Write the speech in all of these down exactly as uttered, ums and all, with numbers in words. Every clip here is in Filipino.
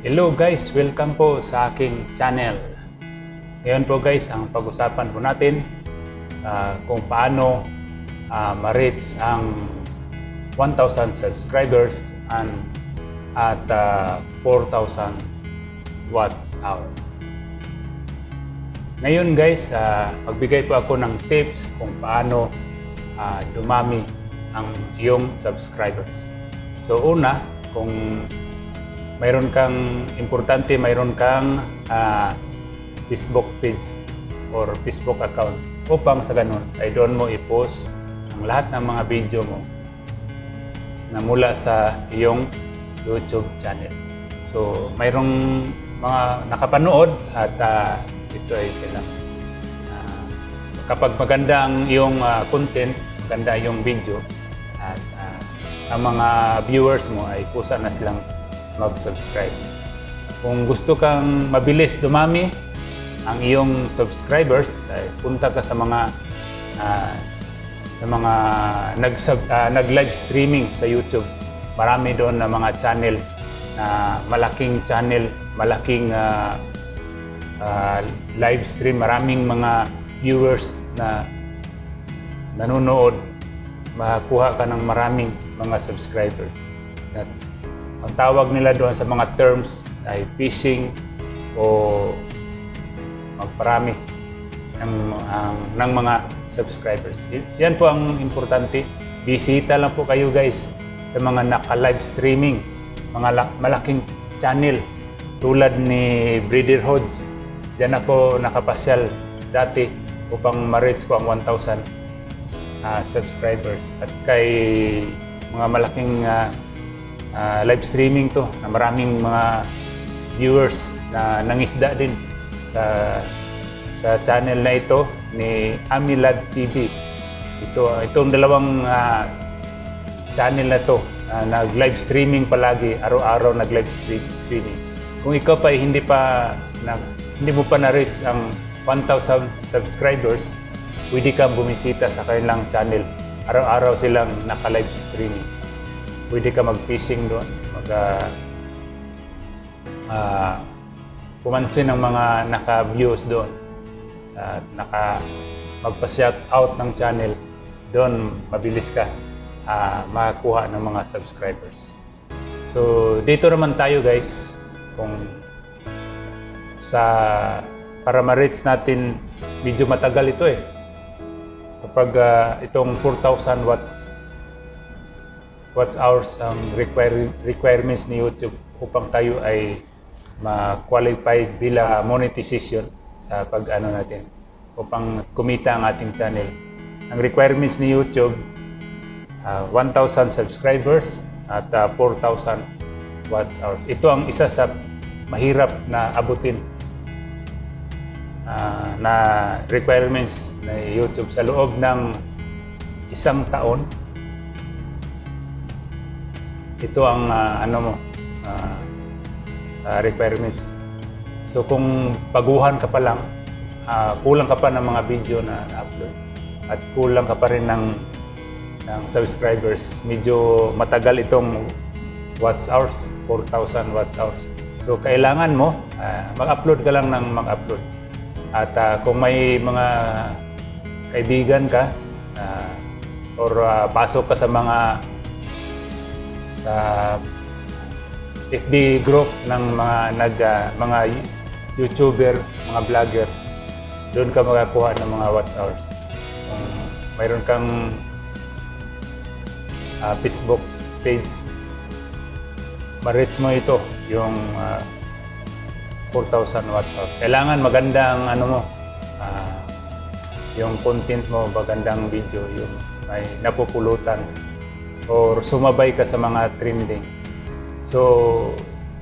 Hello guys, welcome po sa aking channel. Ngayon po guys, ang pag-usapan po natin uh, kung paano uh, ma-reach ang one thousand subscribers and at uh, four thousand watts hour. Ngayon guys, uh, magbigay po ako ng tips kung paano uh, dumami ang iyong subscribers. So una, kung mayroon kang importante, mayroon kang uh, Facebook page or Facebook account upang sa ganun ay doon mo i-post ang lahat ng mga video mo na mula sa iyong YouTube channel. So mayroong mga nakapanood at uh, ito ay kailangan. Uh, kapag maganda ang iyong uh, content, maganda yung video at uh, ang mga viewers mo ay kusa na silang mag-subscribe. Kung gusto kang mabilis dumami ang iyong subscribers, ay punta ka sa mga uh, sa mga nag uh, nag-live streaming sa YouTube. Marami doon na mga channel na uh, malaking channel, malaking uh, uh, live stream, maraming mga viewers na nanonood, makakuha ka ng maraming mga subscribers. At ang tawag nila doon sa mga terms ay phishing o magparami ng, um, ng mga subscribers. Yan po ang importante. Bisita lang po kayo guys sa mga naka-live streaming, mga malaking channel tulad ni Breeder Hods. Diyan ako nakapasyal dati upang ma-reach ko ang one thousand uh, subscribers. At kay mga malaking uh, Uh, live streaming to na maraming mga viewers na nangisda din sa sa channel na ito ni Amilad T V. Ito itong dalawang uh, channel na to uh, nag live streaming palagi, araw-araw nag live streaming. Kung ikaw pa hindi pa na, hindi mo pa na-reach ang one thousand subscribers, pwede kang bumisita sa kanilang channel. Araw-araw silang naka-live streaming. Pwede ka mag-fishing doon, mag uh, uh, pumansin ng mga naka-views doon at uh, naka magpa-shout out ng channel doon, mabilis ka uh, makakuha ng mga subscribers. So dito naman tayo guys kung sa para ma-reach natin, medyo matagal ito eh. Kapag uh, itong four thousand watts What's ours ang um, require, requirements ni YouTube upang tayo ay ma-qualify bila monetization sa pag-ano natin upang kumita ang ating channel. Ang requirements ni YouTube, uh, one thousand subscribers at uh, four thousand watts hours. Ito ang isa sa mahirap na abutin uh, na requirements ni YouTube sa loob ng isang taon. Ito ang uh, ano mo uh, uh, requirements. So kung baguhan ka pa lang, uh, kulang ka pa ng mga video na na-upload at kulang ka pa rin ng ng subscribers, medyo matagal itong watts hours, four thousand watts hours. So kailangan mo uh, mag-upload ka lang ng mag-upload. At uh, kung may mga kaibigan ka uh, or uh, pasok ka sa mga sa F B group ng mga nag uh, mga YouTuber, mga vlogger, doon ka makakuha ng mga watch hours. Kung um, mayroon kang uh, Facebook page, ma-reach mo ito, yung uh, four thousand watch hours. Kailangan maganda ang ano mo, uh, yung content mo, magandang video, yung may napupulutan or sumabay ka sa mga trending. So,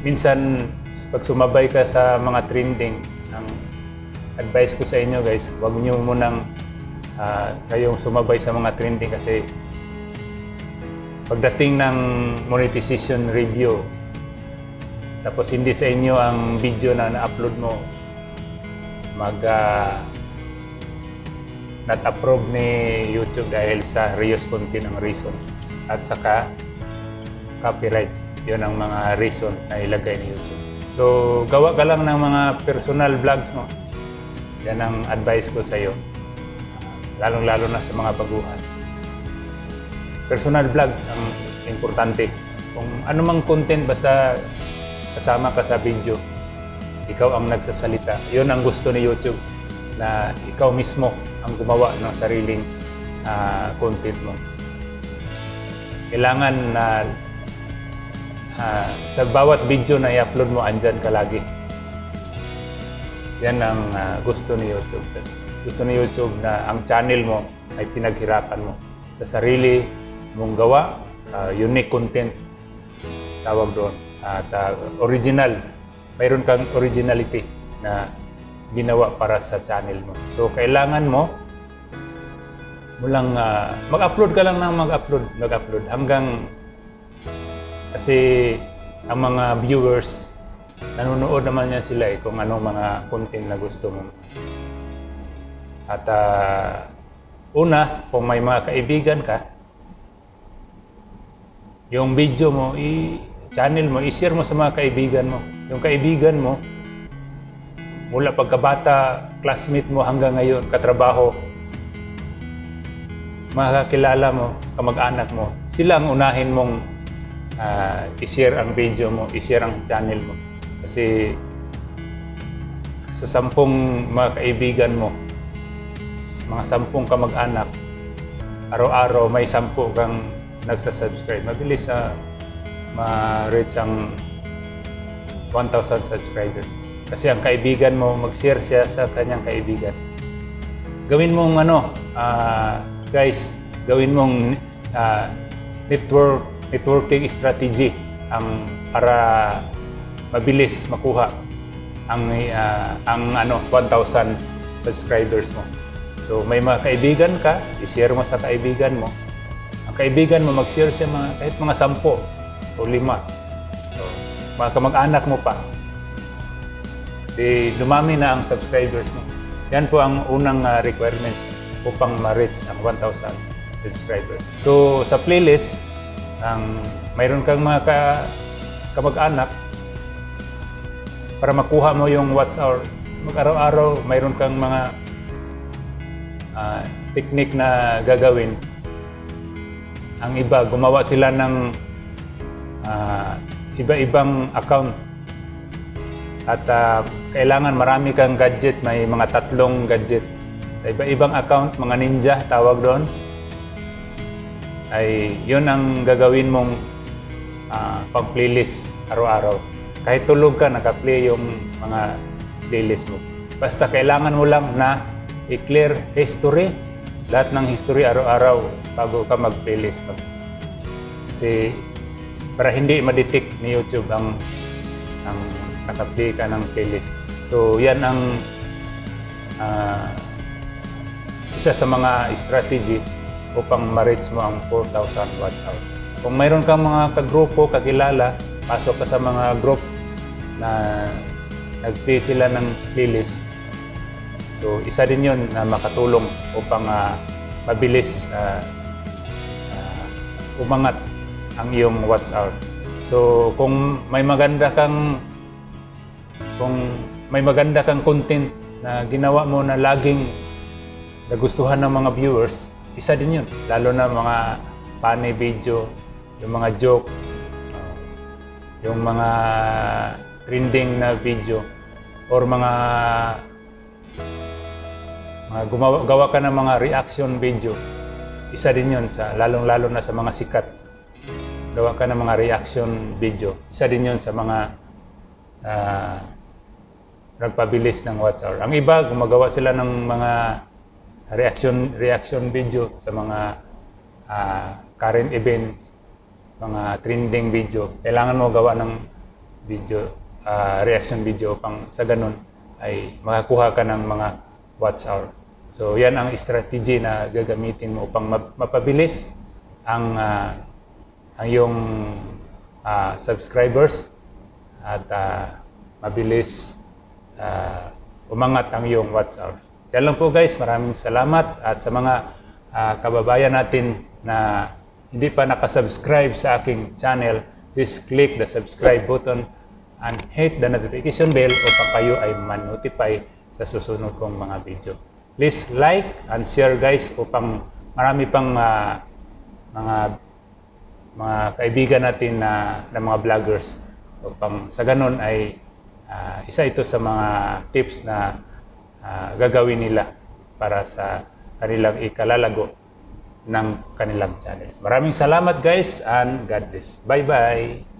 minsan pag sumabay ka sa mga trending, ang advice ko sa inyo guys, huwag nyo munang uh, kayong sumabay sa mga trending kasi pagdating ng monetization review, tapos hindi sa inyo ang video na na-upload mo, mag uh, not approve ni YouTube dahil sa reuse content ang reason at saka copyright. Yun ang mga reason na ilagay ni YouTube. So, gawa ka lang ng mga personal vlogs mo. Yan ang advice ko sa iyo. Lalong-lalo na sa mga baguhan. Personal vlogs ang importante. Kung anumang content, basta kasama ka sa video, ikaw ang nagsasalita. Yun ang gusto ni YouTube, na ikaw mismo ang gumawa ng sariling uh, content mo. Kailangan na uh, sa bawat video na i-upload mo, andyan ka lagi. Yan ang uh, gusto ni YouTube. Gusto ni YouTube na ang channel mo ay pinaghirapan mo sa sarili mong gawa, uh, unique content tawag doon, at uh, original. Mayroon kang originality na ginawa para sa channel mo. So, kailangan mo mulang uh, mag-upload ka lang ng mag-upload, mag-upload hanggang kasi ang mga viewers, nanonood naman niya sila eh, kung anong mga content na gusto mo. At uh, una, kung may mga kaibigan ka, yung video mo, i-channel mo, i-share mo sa mga kaibigan mo. Yung kaibigan mo, mula pagkabata, classmate mo hanggang ngayon, katrabaho, makakilala mo, kamag-anak mo, sila ang unahin mong uh, i-share ang video mo, i-share ang channel mo. Kasi sa sampung mga kaibigan mo, mga sampung kamag-anak, araw-araw may sampu kang nagsasubscribe. Mabilis uh, ma-reach ang one thousand subscribers. Kasi ang kaibigan mo, mag-share siya sa kanyang kaibigan. Gawin mong ano, uh, guys, gawin mong uh, network, networking strategy ang para mabilis makuha ang, uh, ang ano, one thousand subscribers mo. So may mga kaibigan ka, i-share mo sa kaibigan mo. Ang kaibigan mo, mag-share siya mga, kahit mga sampo o lima. So, mga kamag-anak mo pa. Di dumami na ang subscribers mo. Yan po ang unang uh, requirements upang ma-reach ang one thousand subscribers. So sa playlist, ang mayroon kang mga ka, kamag-anak para makuha mo yung watch hour. Mag-araw-araw, mayroon kang mga uh, technique na gagawin. Ang iba, gumawa sila ng uh, iba-ibang account. At uh, kailangan marami kang gadget, may mga tatlong gadget. Sa iba-ibang account, mga ninja, tawag doon. Ay, yun ang gagawin mong uh, pang-playlist araw-araw. Kahit tulog ka, naka-play yung mga playlist mo. Basta kailangan mo lang na i-clear history. Lahat ng history araw-araw bago ka mag-playlist. Kasi para hindi ma-detect ni YouTube ang, ang naka-play ka ng playlist. So, yan ang uh, isa sa mga strategy upang ma-reach mo ang four thousand watch hours. Kung mayroon kang mga kagrupo, kakilala, pasok ka sa mga group na nag-play sila ng playlist. So, isa din yun na makatulong upang uh, mabilis uh, uh, umangat ang iyong watch hour. So, kung may maganda kang Kung may maganda kang content na ginawa mo na laging nagustuhan ng mga viewers, isa din yun. Lalo na mga funny video, yung mga joke, yung mga trending na video, or mga, mga gumawa, gawa ka ng mga reaction video. Isa din yun, sa, lalong-lalo na sa mga sikat. Gawa ka ng mga reaction video. Isa din yun sa mga uh, nagpabilis ng watch hour. Ang iba, gumagawa sila ng mga reaction reaction video sa mga uh, current events, mga trending video. Kailangan mo gawa ng video, uh, reaction video pang sa ganun ay makakuha ka ng mga watch hour. So, yan ang strategy na gagamitin mo upang mapabilis ang, uh, ang iyong uh, subscribers at uh, mabilis Uh, umangat ang iyong watch hour. Yan lang po guys, maraming salamat at sa mga uh, kababayan natin na hindi pa nakasubscribe sa aking channel, Just click the subscribe button and hit the notification bell upang kayo ay man-notify sa susunod kong mga video. Please like and share guys upang marami pang uh, mga mga kaibigan natin na, na mga vloggers upang sa ganun ay uh, isa ito sa mga tips na uh, gagawin nila para sa kanilang ikalalago ng kanilang channels. Maraming salamat guys and God bless. Bye bye!